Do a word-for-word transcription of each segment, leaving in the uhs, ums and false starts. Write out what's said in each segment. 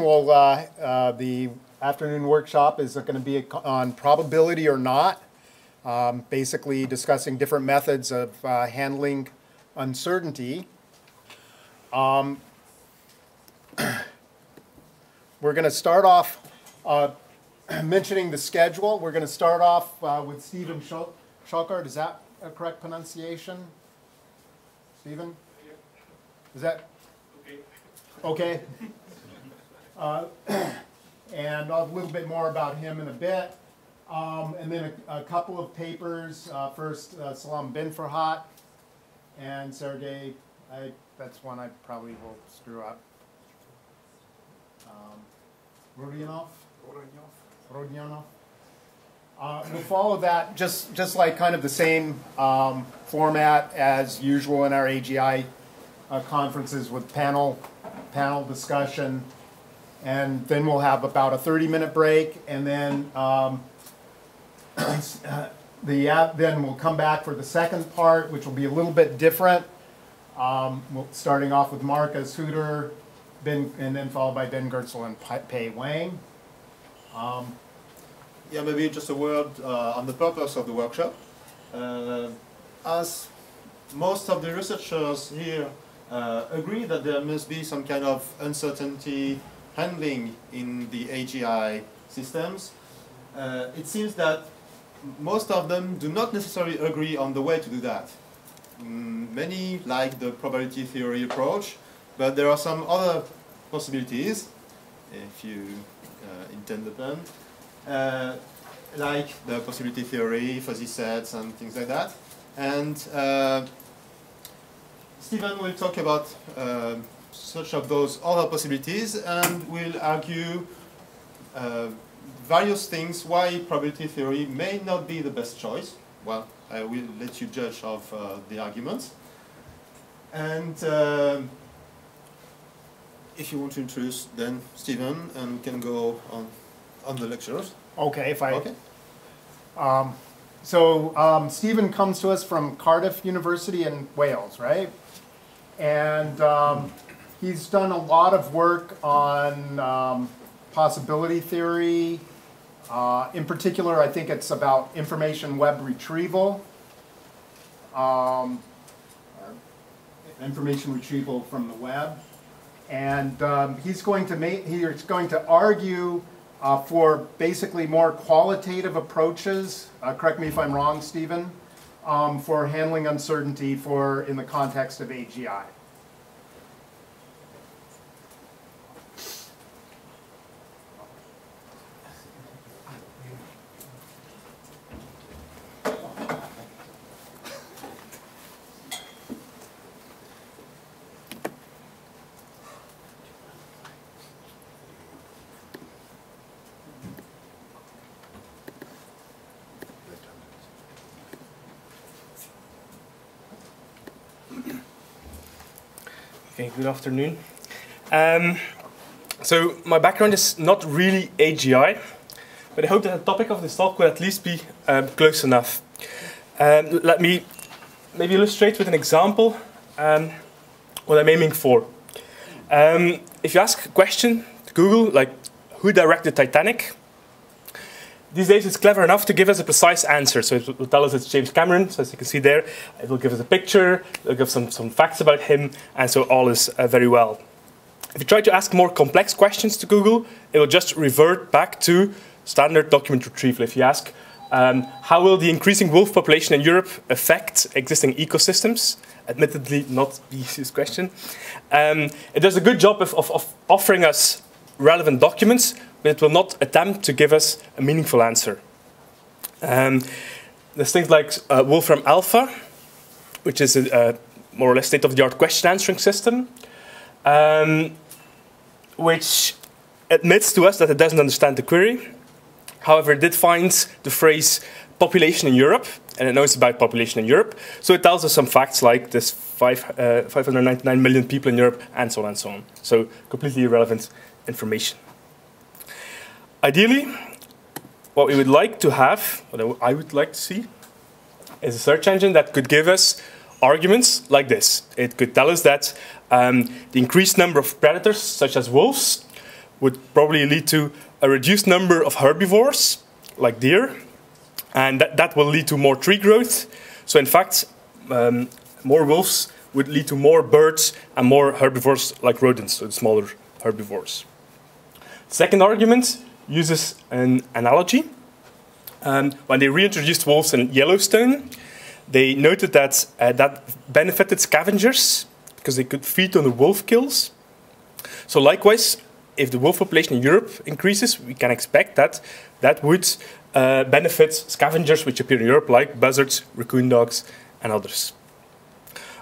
Well, uh, uh, the afternoon workshop is going to be on probability or not, um, basically discussing different methods of uh, handling uncertainty. Um, we're going to start off uh, mentioning the schedule. We're going to start off uh, with Stephen Schockaert. Is that a correct pronunciation? Stephen? Is that? Okay. Okay. Uh, and a little bit more about him in a bit. Um, and then a, a couple of papers. Uh, first, uh, Salam Benferhat and Sergei. I, that's one I probably will screw up. Um, Rodinov? Rodinov. Uh, we'll follow that just, just like kind of the same um, format as usual in our A G I uh, conferences with panel, panel discussion. And then we'll have about a thirty minute break, and then um, the uh, then we'll come back for the second part, which will be a little bit different. Um, we'll, starting off with Marcus Hutter, Ben, and then followed by Ben Gertzel and Pei Wang. Um, yeah, maybe just a word uh, on the purpose of the workshop. Uh, as most of the researchers here uh, agree that there must be some kind of uncertainty handling in the A G I systems, uh, it seems that most of them do not necessarily agree on the way to do that. Mm, many like the probability theory approach, but there are some other possibilities, if you uh, intend upon, uh, like the possibility theory, fuzzy sets, and things like that. And uh, Stephen will talk about uh, such of those other possibilities, and we'll argue uh, various things why probability theory may not be the best choice. Well, I will let you judge of uh, the arguments. And uh, if you want to introduce then Stephen and can go on on the lectures. Okay, if I okay. Um, so um, Stephen comes to us from Cardiff University in Wales, right? And um, he's done a lot of work on um, possibility theory. Uh, in particular, I think it's about information web retrieval. Um, information retrieval from the web. And um, he's going to make, he's going to argue uh, for basically more qualitative approaches. Uh, correct me if I'm wrong, Stephen, um, for handling uncertainty for in the context of A G I. Good afternoon. Um, so my background is not really A G I, but I hope that the topic of this talk will at least be um, close enough. Um, let me maybe illustrate with an example um, what I'm aiming for. Um, if you ask a question to Google, like who directed Titanic, these days it's clever enough to give us a precise answer. So it will tell us it's James Cameron, so as you can see there. It will give us a picture, it will give some, some facts about him, and so all is uh, very well. If you try to ask more complex questions to Google, it will just revert back to standard document retrieval. If you ask, um, how will the increasing wolf population in Europe affect existing ecosystems? Admittedly, not the easiest question. Um, it does a good job of, of, of offering us relevant documents, but it will not attempt to give us a meaningful answer. Um, there's things like uh, Wolfram Alpha, which is a, a more or less state-of-the-art question answering system, um, which admits to us that it doesn't understand the query. However, it did find the phrase population in Europe, and it knows about population in Europe, so it tells us some facts like this five, uh, five hundred ninety-nine million people in Europe, and so on and so on. So completely irrelevant information. Ideally, what we would like to have, what I would like to see, is a search engine that could give us arguments like this. It could tell us that um, the increased number of predators, such as wolves, would probably lead to a reduced number of herbivores, like deer, and that, that will lead to more tree growth. So in fact, um, more wolves would lead to more birds and more herbivores like rodents, so the smaller herbivores. Second argument uses an analogy. Um, when they reintroduced wolves in Yellowstone, they noted that uh, that benefited scavengers because they could feed on the wolf kills. So likewise, if the wolf population in Europe increases, we can expect that that would uh, benefit scavengers which appear in Europe, like buzzards, raccoon dogs, and others.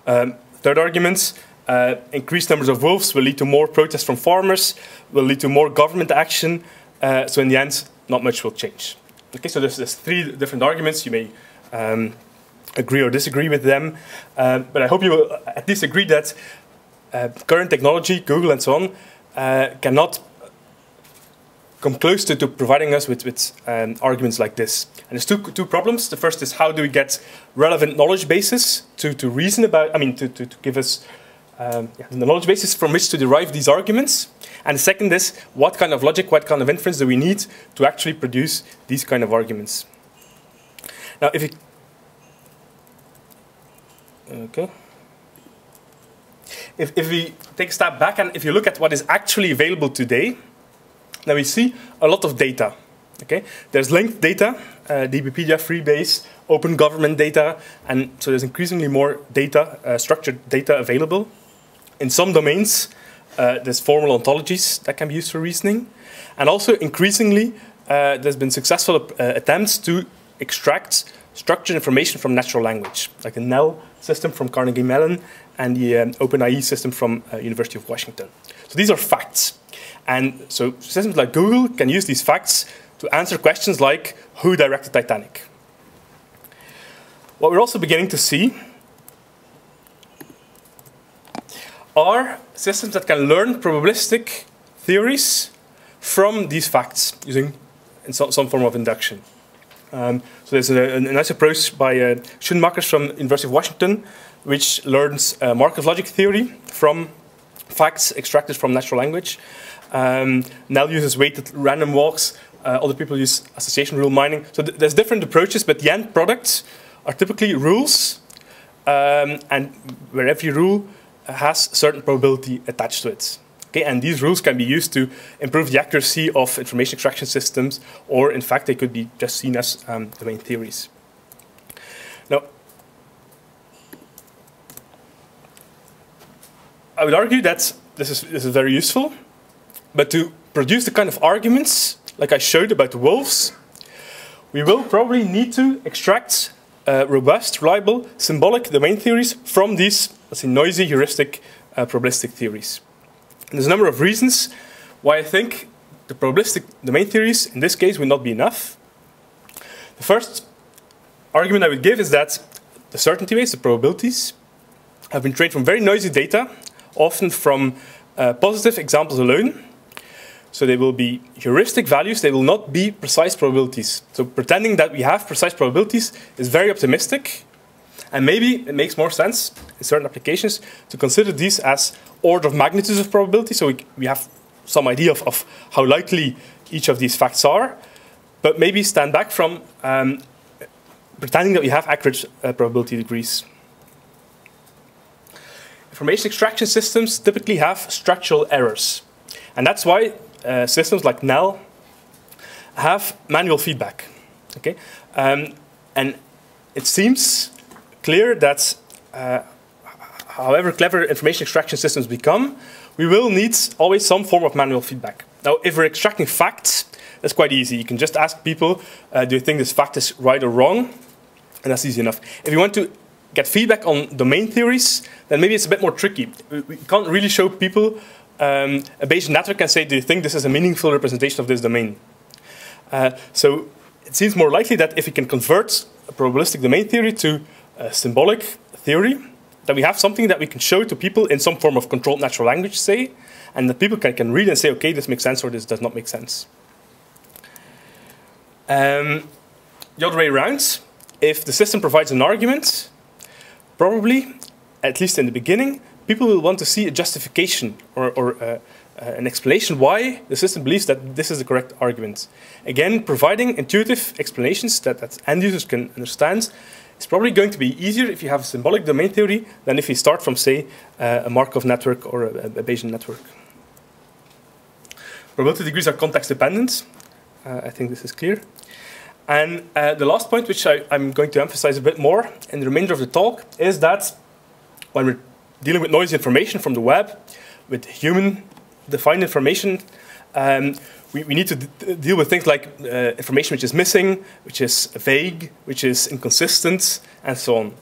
Um, third argument, uh, increased numbers of wolves will lead to more protests from farmers, will lead to more government action, uh, so in the end, not much will change. Okay, so there's, there's three different arguments. You may um, agree or disagree with them, uh, but I hope you will at least agree that uh, current technology, Google and so on, uh, cannot come close to, to providing us with, with um, arguments like this. And there's two, two problems. The first is, how do we get relevant knowledge bases to, to reason about, I mean, to, to, to give us um, yeah, the knowledge bases from which to derive these arguments? And the second is, what kind of logic, what kind of inference do we need to actually produce these kind of arguments? Now, if you... Okay. If, if we take a step back and if you look at what is actually available today, now we see a lot of data. Okay, there's linked data, uh, DBpedia, Freebase, open government data, and so there's increasingly more data, uh, structured data available. In some domains, uh, there's formal ontologies that can be used for reasoning, and also increasingly uh, there's been successful uh, attempts to extract structured information from natural language, like the Nell system from Carnegie Mellon and the um, OpenIE system from uh, University of Washington. So these are facts. And so systems like Google can use these facts to answer questions like, who directed Titanic? What we're also beginning to see are systems that can learn probabilistic theories from these facts using some form of induction. Um, so there's a, a nice approach by uh, Schoenmacher from University of Washington, which learns uh, Markov logic theory from facts extracted from natural language. Um, Nell uses weighted random walks. Uh, other people use association rule mining. So th there's different approaches, but the end products are typically rules, um, and where every rule has certain probability attached to it. Okay, and these rules can be used to improve the accuracy of information extraction systems, or in fact, they could be just seen as um, domain theories. Now, I would argue that this is, this is very useful, but to produce the kind of arguments like I showed about the wolves, we will probably need to extract uh, robust, reliable, symbolic domain theories from these, let's say, noisy, heuristic, uh, probabilistic theories. And there's a number of reasons why I think the probabilistic domain theories in this case would not be enough. The first argument I would give is that the certainty weights, the probabilities, have been trained from very noisy data, often from uh, positive examples alone. So they will be heuristic values, they will not be precise probabilities. So pretending that we have precise probabilities is very optimistic, and maybe it makes more sense in certain applications to consider these as order of magnitudes of probability, so we, we have some idea of, of how likely each of these facts are, but maybe stand back from um, pretending that we have accurate uh, probability degrees. Information extraction systems typically have structural errors, and that's why uh, systems like Nell have manual feedback. Okay, um, and it seems clear that uh, however clever information extraction systems become, we will need always some form of manual feedback. Now, if we're extracting facts, that's quite easy. You can just ask people, uh, do you think this fact is right or wrong? And that's easy enough. If you want to get feedback on domain theories, then maybe it's a bit more tricky. We can't really show people um, a Bayesian network and say, do you think this is a meaningful representation of this domain? Uh, so it seems more likely that if we can convert a probabilistic domain theory to a symbolic theory, that we have something that we can show to people in some form of controlled natural language, say, and that people can, can read and say, okay, this makes sense or this does not make sense. Um, the other way around, if the system provides an argument, probably, at least in the beginning, people will want to see a justification or, or uh, uh, an explanation why the system believes that this is the correct argument. Again, providing intuitive explanations that, that end users can understand is probably going to be easier if you have a symbolic domain theory than if you start from, say, uh, a Markov network or a, a Bayesian network. Probability degrees are context dependent. Uh, I think this is clear. And uh, the last point, which I, I'm going to emphasize a bit more in the remainder of the talk, is that when we're dealing with noisy information from the web, with human-defined information, um, we, we need to d deal with things like uh, information which is missing, which is vague, which is inconsistent, and so on.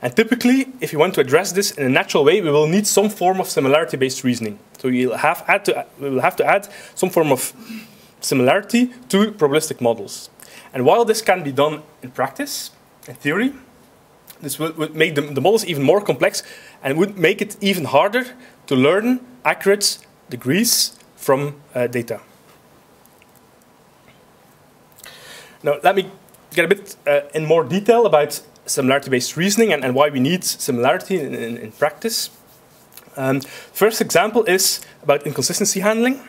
And typically, if you want to address this in a natural way, we will need some form of similarity-based reasoning. So we'll have, add to, we'll have to add some form of similarity to probabilistic models. And while this can be done in practice, in theory, this would, would make the, the models even more complex and would make it even harder to learn accurate degrees from uh, data. Now, let me get a bit uh, in more detail about similarity-based reasoning and, and why we need similarity in, in, in practice. Um, first example is about inconsistency handling.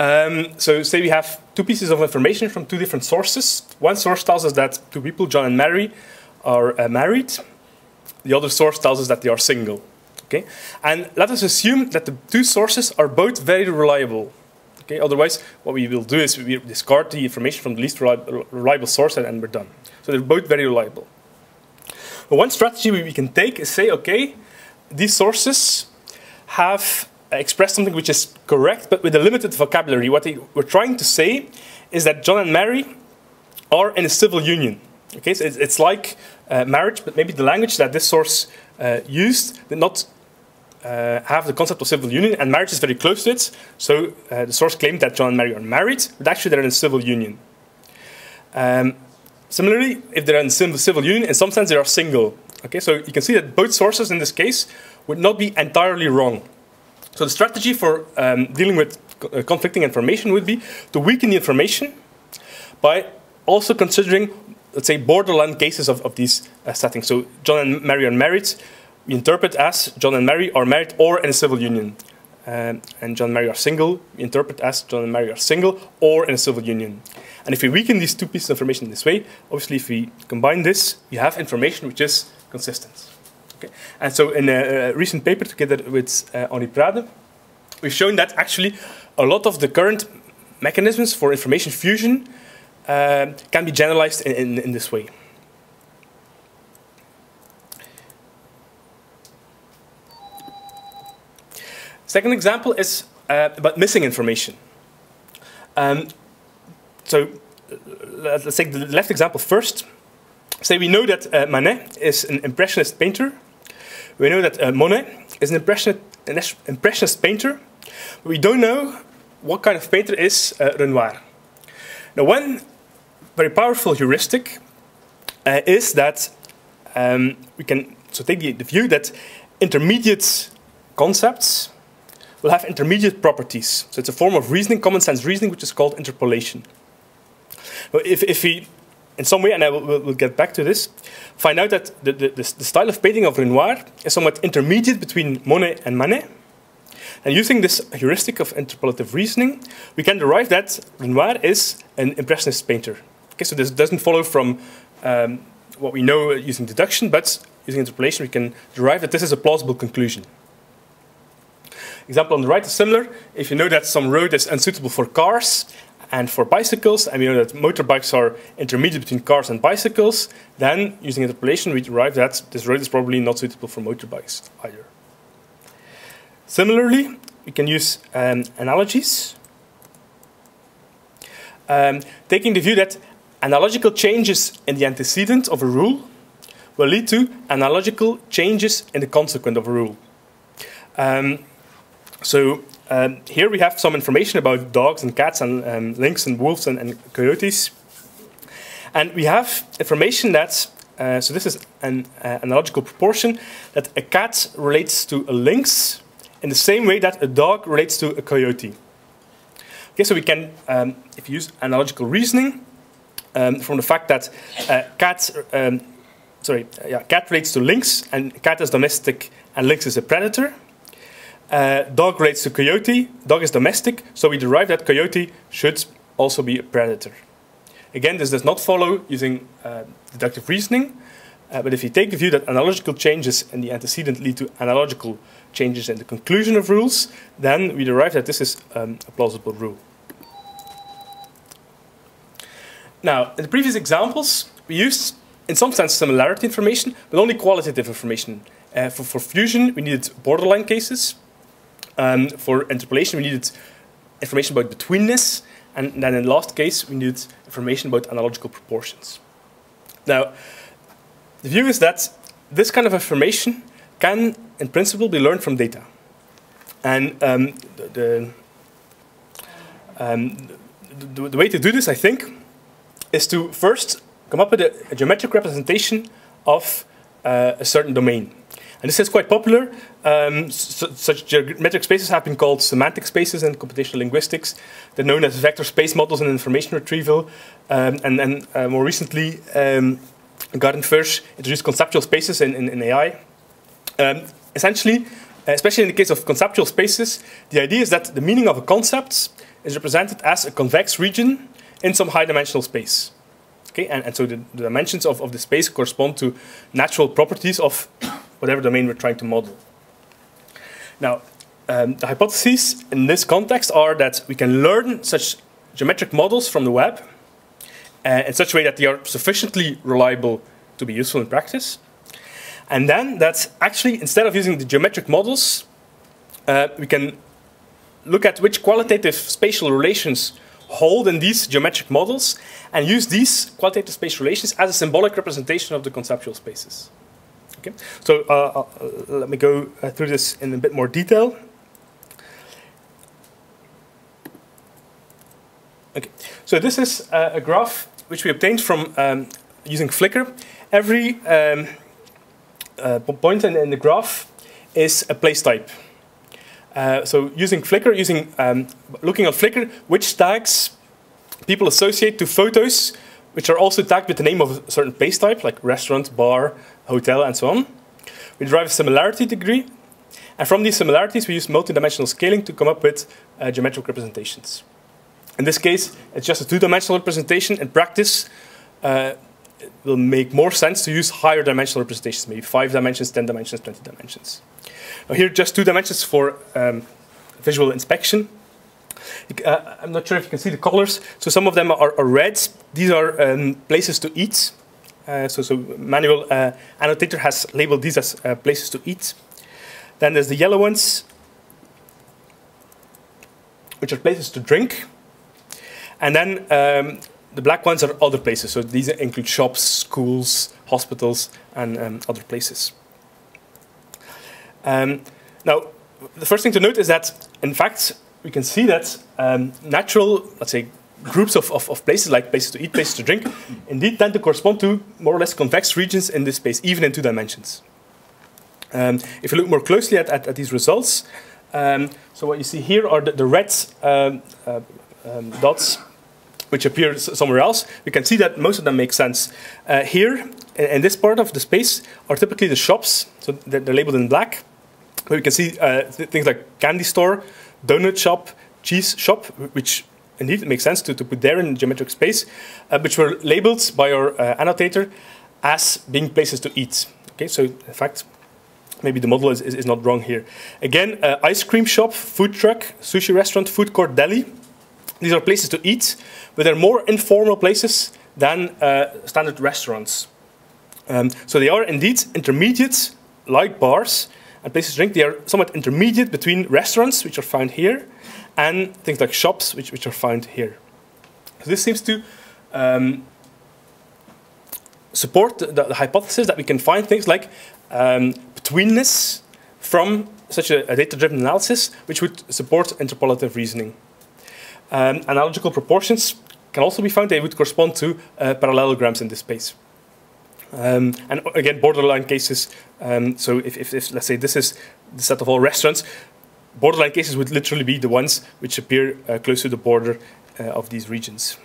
Um, so say we have two pieces of information from two different sources. One source tells us that two people, John and Mary, are uh, married. The other source tells us that they are single. Okay? And let us assume that the two sources are both very reliable. Okay? Otherwise, what we will do is we will discard the information from the least reliable source and, and we're done. So they're both very reliable. But one strategy we can take is say, okay, these sources have express something which is correct, but with a limited vocabulary. What they were trying to say is that John and Mary are in a civil union. Okay, so it's, it's like uh, marriage, but maybe the language that this source uh, used did not uh, have the concept of civil union, and marriage is very close to it. So uh, the source claimed that John and Mary are married, but actually they're in a civil union. Um, similarly, if they're in a civil union, in some sense they are single. Okay, so you can see that both sources in this case would not be entirely wrong. So the strategy for um, dealing with uh, conflicting information would be to weaken the information by also considering, let's say, borderline cases of, of these uh, settings. So John and Mary are married, we interpret as John and Mary are married or in a civil union. Um, and John and Mary are single, we interpret as John and Mary are single or in a civil union. And if we weaken these two pieces of information in this way, obviously if we combine this, we have information which is consistent. Okay. And so in a, a recent paper together with uh, Henri Prade, we've shown that actually a lot of the current mechanisms for information fusion uh, can be generalized in, in, in this way. Second example is uh, about missing information. Um, so let's take the left example first. Say we know that uh, Manet is an impressionist painter. We know that uh, Monet is an impressionist, an impressionist painter. We don't know what kind of painter is uh, Renoir. Now, one very powerful heuristic uh, is that um, we can so take the, the view that intermediate concepts will have intermediate properties. So it's a form of reasoning, common sense reasoning, which is called interpolation. But if, if we, in some way, and I will we'll get back to this, find out that the, the, the style of painting of Renoir is somewhat intermediate between Monet and Manet. And using this heuristic of interpolative reasoning, we can derive that Renoir is an impressionist painter. Okay, so this doesn't follow from um, what we know using deduction, but using interpolation, we can derive that this is a plausible conclusion. Example on the right is similar. If you know that some road is unsuitable for cars, and for bicycles, and we know that motorbikes are intermediate between cars and bicycles, then using interpolation, we derive that this road is probably not suitable for motorbikes either. Similarly, we can use um, analogies, um, taking the view that analogical changes in the antecedent of a rule will lead to analogical changes in the consequent of a rule. Um, so. Um, here we have some information about dogs and cats and um, lynx and wolves and, and coyotes. And we have information that, uh, so this is an uh, analogical proportion, that a cat relates to a lynx in the same way that a dog relates to a coyote. Okay, so we can, um, if you use analogical reasoning, um, from the fact that uh, cat, um, sorry, yeah, cat relates to lynx, and cat is domestic and lynx is a predator, Uh, dog relates to coyote. Dog is domestic, so we derive that coyote should also be a predator. Again, this does not follow using uh, deductive reasoning, uh, but if you take the view that analogical changes in the antecedent lead to analogical changes in the conclusion of rules, then we derive that this is um, a plausible rule. Now, in the previous examples, we used, in some sense, similarity information, but only qualitative information. Uh, for, for fusion, we needed borderline cases. Um, for interpolation, we needed information about betweenness, and then in the last case, we needed information about analogical proportions. Now, the view is that this kind of information can, in principle, be learned from data. And um, the, the, um, the, the way to do this, I think, is to first come up with a, a geometric representation of uh, a certain domain. And this is quite popular. Um, su such geometric spaces have been called semantic spaces in computational linguistics. They're known as vector space models in information retrieval. Um, and and uh, more recently, um, Gärdenfors introduced conceptual spaces in, in, in A I. Um, essentially, especially in the case of conceptual spaces, the idea is that the meaning of a concept is represented as a convex region in some high-dimensional space. Okay? And, and so the, the dimensions of, of the space correspond to natural properties of whatever domain we're trying to model. Now, um, the hypotheses in this context are that we can learn such geometric models from the web uh, in such a way that they are sufficiently reliable to be useful in practice. And then that actually, instead of using the geometric models, uh, we can look at which qualitative spatial relations hold in these geometric models and use these qualitative spatial relations as a symbolic representation of the conceptual spaces. Okay. So uh, uh, let me go uh, through this in a bit more detail. Okay. So this is uh, a graph which we obtained from um, using Flickr. Every um, uh, point in, in the graph is a place type. Uh, so using Flickr, using um, looking at Flickr, which tags people associate to photos, which are also tagged with the name of a certain place type, like restaurant, bar, hotel, and so on. We derive a similarity degree, and from these similarities, we use multidimensional scaling to come up with uh, geometric representations. In this case, it's just a two-dimensional representation. In practice, uh, it will make more sense to use higher dimensional representations, maybe five dimensions, ten dimensions, twenty dimensions. Now here, just two dimensions for um, visual inspection. Uh, I'm not sure if you can see the colors. So some of them are, are red. These are um, places to eat. Uh, so, so manual uh, annotator has labeled these as uh, places to eat. Then there's the yellow ones, which are places to drink. And then um, the black ones are other places. So these include shops, schools, hospitals, and um, other places. Um, now, the first thing to note is that, in fact, we can see that um, natural, let's say, groups of, of, of places, like places to eat, places to drink, indeed tend to correspond to more or less convex regions in this space, even in two dimensions. Um, if you look more closely at, at, at these results, um, so what you see here are the, the red um, uh, um, dots, which appear somewhere else. We can see that most of them make sense. Uh, here, in, in this part of the space, are typically the shops, so they're, they're labeled in black. But we can see uh, th things like candy store, donut shop, cheese shop, which indeed it makes sense to, to put there in geometric space, uh, which were labeled by our uh, annotator as being places to eat. Okay, so in fact, maybe the model is, is, is not wrong here. Again, uh, ice cream shop, food truck, sushi restaurant, food court, deli. These are places to eat, but they're more informal places than uh, standard restaurants. Um, so they are indeed intermediate, like bars, and places to drink. They are somewhat intermediate between restaurants, which are found here, and things like shops, which, which are found here. So this seems to um, support the, the, the hypothesis that we can find things like um, betweenness from such a, a data-driven analysis, which would support interpolative reasoning. Um, analogical proportions can also be found. They would correspond to uh, parallelograms in this space. Um, and again, borderline cases. Um, so if, if, if, let's say, this is the set of all restaurants, borderline cases would literally be the ones which appear uh, close to the border uh, of these regions.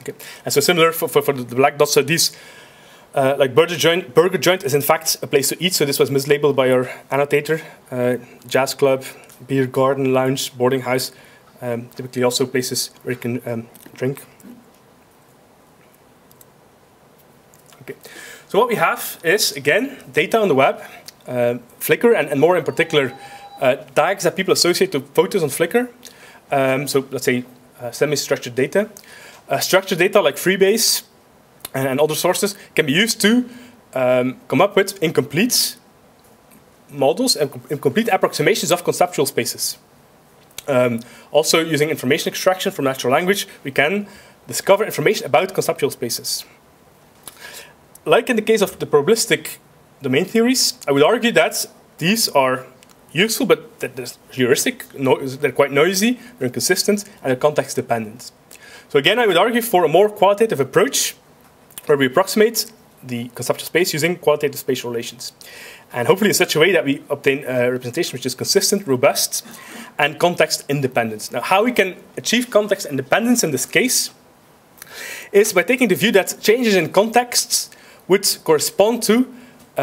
Okay. And so similar for, for, for the black dots, so these Uh, like burger joint, burger joint is in fact a place to eat, so this was mislabeled by our annotator. Uh, jazz club, beer garden, lounge, boarding house, um, typically also places where you can um, drink. Okay, so what we have is, again, data on the web, uh, Flickr, and, and more in particular, uh, tags that people associate to photos on Flickr. Um, so let's say uh, semi-structured data. Uh, structured data like Freebase, and other sources can be used to um, come up with incomplete models and incomplete approximations of conceptual spaces. Um, also, using information extraction from natural language, we can discover information about conceptual spaces. Like in the case of the probabilistic domain theories, I would argue that these are useful, but that they're heuristic, no, they're quite noisy, they're inconsistent, and they're context dependent. So again, I would argue for a more qualitative approach, where we approximate the conceptual space using qualitative spatial relations. And hopefully in such a way that we obtain a representation which is consistent, robust, and context independent. Now, how we can achieve context independence in this case is by taking the view that changes in contexts would correspond to uh,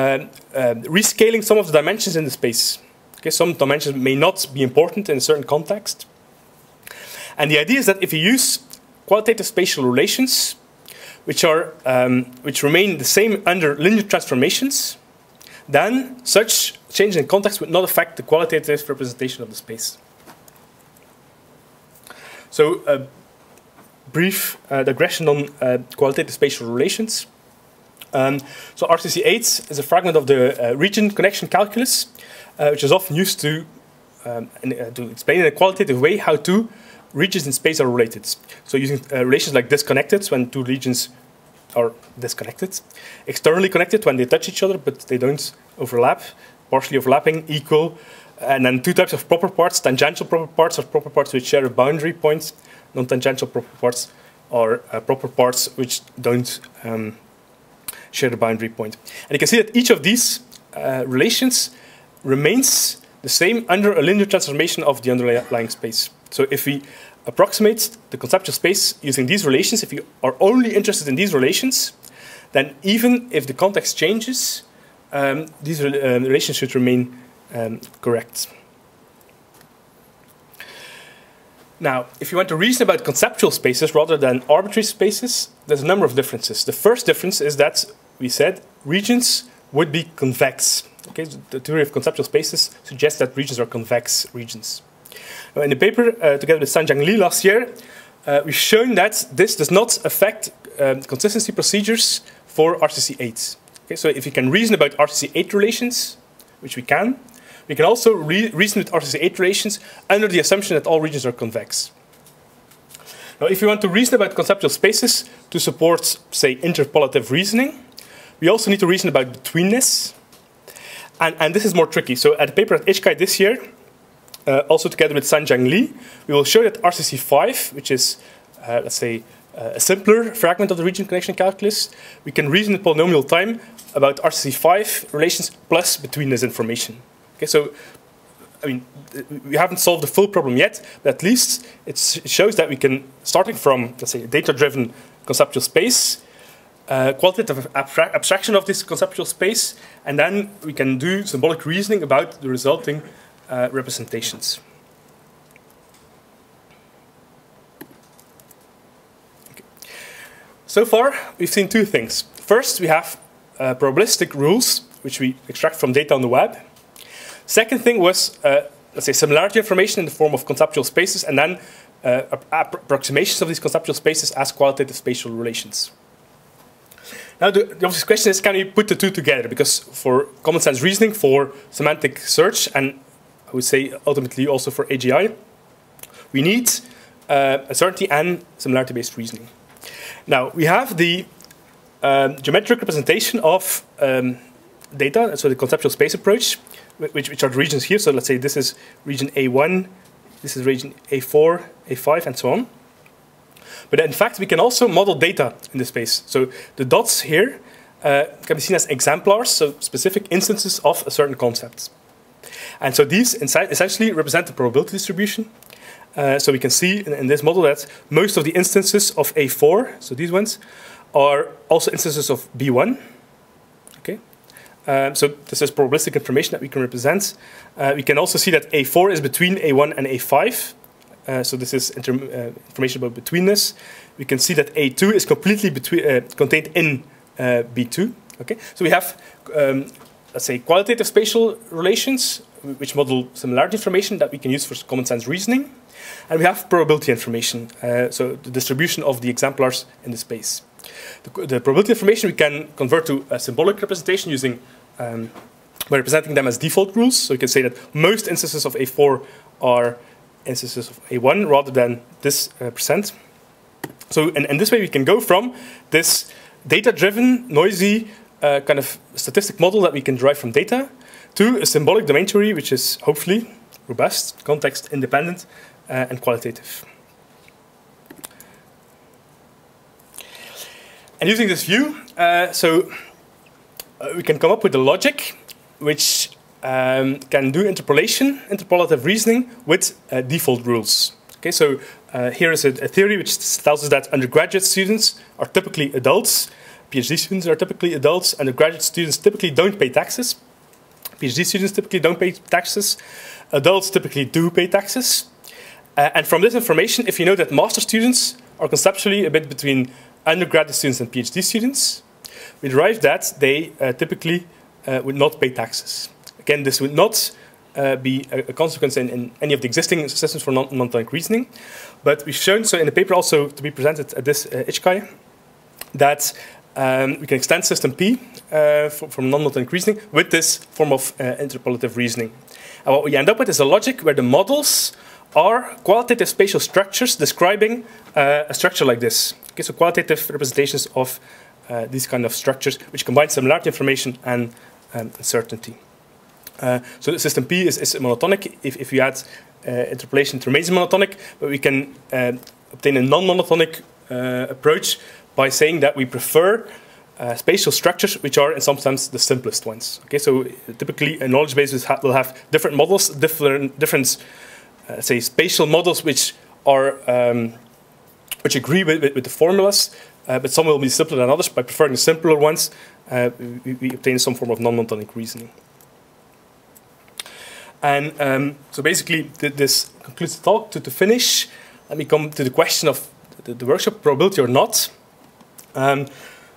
uh, rescaling some of the dimensions in the space. Okay, some dimensions may not be important in a certain context. And the idea is that if you use qualitative spatial relations, which are um, which remain the same under linear transformations, then such change in context would not affect the qualitative representation of the space. So a brief uh, digression on uh, qualitative spatial relations. Um, so R C C eight is a fragment of the uh, region connection calculus, uh, which is often used to, um, in, uh, to explain in a qualitative way how to regions in space are related. So using uh, relations like disconnected, when two regions are disconnected. Externally connected, when they touch each other, but they don't overlap. Partially overlapping, equal. And then two types of proper parts. Tangential proper parts are proper parts which share a boundary point. Non-tangential proper parts are uh, proper parts which don't um, share the boundary point. And you can see that each of these uh, relations remains the same under a linear transformation of the underlying space. So if we approximate the conceptual space using these relations, if you are only interested in these relations, then even if the context changes, um, these re uh, relations should remain um, correct. Now, if you want to reason about conceptual spaces rather than arbitrary spaces, there's a number of differences. The first difference is that we said regions would be convex. Okay, the theory of conceptual spaces suggests that regions are convex regions. Now, in the paper, uh, together with Sanjiang Li last year, uh, we've shown that this does not affect um, consistency procedures for R C C eight. Okay, so if you can reason about R C C eight relations, which we can, we can also re reason with R C C eight relations under the assumption that all regions are convex. Now, if you want to reason about conceptual spaces to support, say, interpolative reasoning, we also need to reason about betweenness. And, and this is more tricky. So at the paper at I J C A I this year, uh, also together with Sanjiang Li, we will show that R C C five, which is, uh, let's say, uh, a simpler fragment of the region connection calculus, we can reason in polynomial time about R C C five relations plus betweenness information. Okay, so, I mean, we haven't solved the full problem yet, but at least it shows that we can, starting from, let's say, a data-driven conceptual space, Uh, qualitative abstract abstraction of this conceptual space, and then we can do symbolic reasoning about the resulting uh, representations. Okay. So far, we've seen two things. First, we have uh, probabilistic rules, which we extract from data on the web. Second thing was, uh, let's say, similarity information in the form of conceptual spaces, and then uh, approximations of these conceptual spaces as qualitative spatial relations. Now, the, the obvious question is, can we put the two together? Because for common sense reasoning, for semantic search, and I would say ultimately also for A G I, we need uh, a certainty and similarity-based reasoning. Now, we have the um, geometric representation of um, data, so the conceptual space approach, which, which are the regions here. So let's say this is region A one, this is region A four, A five, and so on. But in fact, we can also model data in this space. So the dots here uh, can be seen as exemplars, so specific instances of a certain concept. And so these essentially represent the probability distribution. Uh, so we can see in, in this model that most of the instances of A four, so these ones, are also instances of B one. Um, so this is probabilistic information that we can represent. Uh, we can also see that A four is between A one and A five. Uh, so this is inter uh, information about betweenness. We can see that A two is completely between, uh, contained in uh, B two. Okay, so we have, um, let's say, qualitative spatial relations, which model similarity information that we can use for common sense reasoning. And we have probability information, uh, so the distribution of the exemplars in the space. The, the probability information we can convert to a symbolic representation using um, by representing them as default rules. So you can say that most instances of A four are instances of A one rather than this uh, percent. So in, in this way we can go from this data-driven, noisy uh, kind of statistic model that we can derive from data to a symbolic domain theory which is hopefully robust, context-independent, uh, and qualitative. And using this view, uh, so uh, we can come up with a logic which um, can do interpolation, interpolative reasoning with uh, default rules. Okay, so uh, here is a, a theory which tells us that undergraduate students are typically adults, PhD students are typically adults, undergraduate students typically don't pay taxes, PhD students typically don't pay taxes, adults typically do pay taxes. Uh, and from this information, if you know that master students are conceptually a bit between undergraduate students and PhD students, we derive that they uh, typically uh, would not pay taxes. Again, this would not uh, be a, a consequence in, in any of the existing systems for non-Montonic reasoning, but we've shown, so in the paper also to be presented at this uh, I J C A I, that um, we can extend System P uh, for, from non-Montonic reasoning with this form of uh, interpolative reasoning. And what we end up with is a logic where the models are qualitative spatial structures describing uh, a structure like this. Okay, so qualitative representations of uh, these kind of structures, which combine similarity information and um, uncertainty. Uh, so the System P is, is monotonic. If, if you add uh, interpolation, it remains monotonic, but we can uh, obtain a non-monotonic uh, approach by saying that we prefer uh, spatial structures, which are in some sense the simplest ones. Okay, so typically a knowledge base will have different models, different, different Uh, say spatial models which are um, which agree with, with, with the formulas, uh, but some will be simpler than others. By preferring the simpler ones, uh, we, we obtain some form of non-Montonic reasoning. And um, so basically th this concludes the talk. To, to finish, let me come to the question of the, the workshop, probability or not. Um,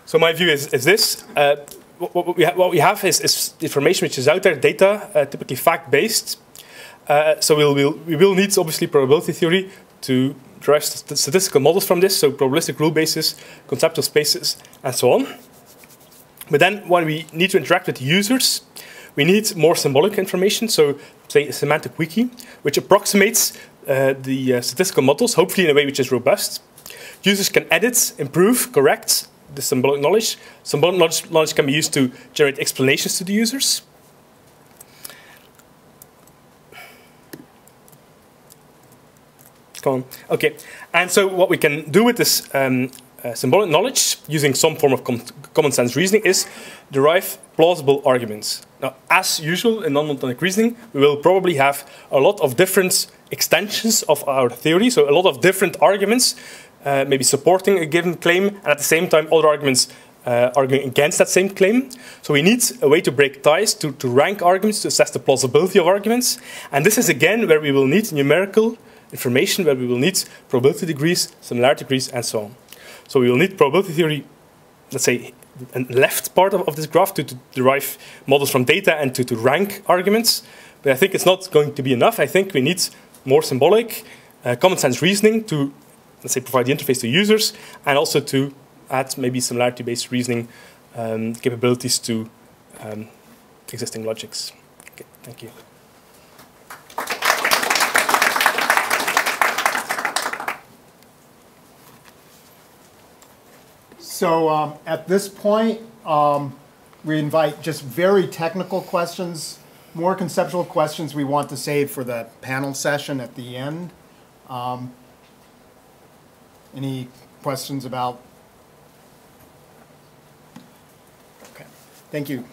so my view is, is this. Uh, what, what, we ha what we have is, is information which is out there, data, uh, typically fact-based. Uh, so we'll, we'll, we will need, obviously, probability theory to derive st statistical models from this, so probabilistic rule bases, conceptual spaces, and so on. But then when we need to interact with users, we need more symbolic information, so, say, a semantic wiki, which approximates uh, the uh, statistical models, hopefully in a way which is robust. Users can edit, improve, correct the symbolic knowledge. Symbolic knowledge, knowledge can be used to generate explanations to the users. Okay, and so what we can do with this um, uh, symbolic knowledge using some form of com common sense reasoning is derive plausible arguments. Now, as usual in non-Montonic reasoning, we will probably have a lot of different extensions of our theory, so a lot of different arguments, uh, maybe supporting a given claim, and at the same time other arguments uh, arguing against that same claim. So we need a way to break ties, to, to rank arguments, to assess the plausibility of arguments, and this is again where we will need numerical information, where we will need probability degrees, similarity degrees, and so on. So we will need probability theory, let's say, the left part of, of this graph to, to derive models from data and to, to rank arguments. But I think it's not going to be enough. I think we need more symbolic, uh, common sense reasoning to, let's say, provide the interface to users, and also to add maybe similarity-based reasoning um, capabilities to um, existing logics. Okay, thank you. So um, at this point, um, we invite just very technical questions, more conceptual questions we want to save for the panel session at the end. Um, any questions about? Okay, thank you.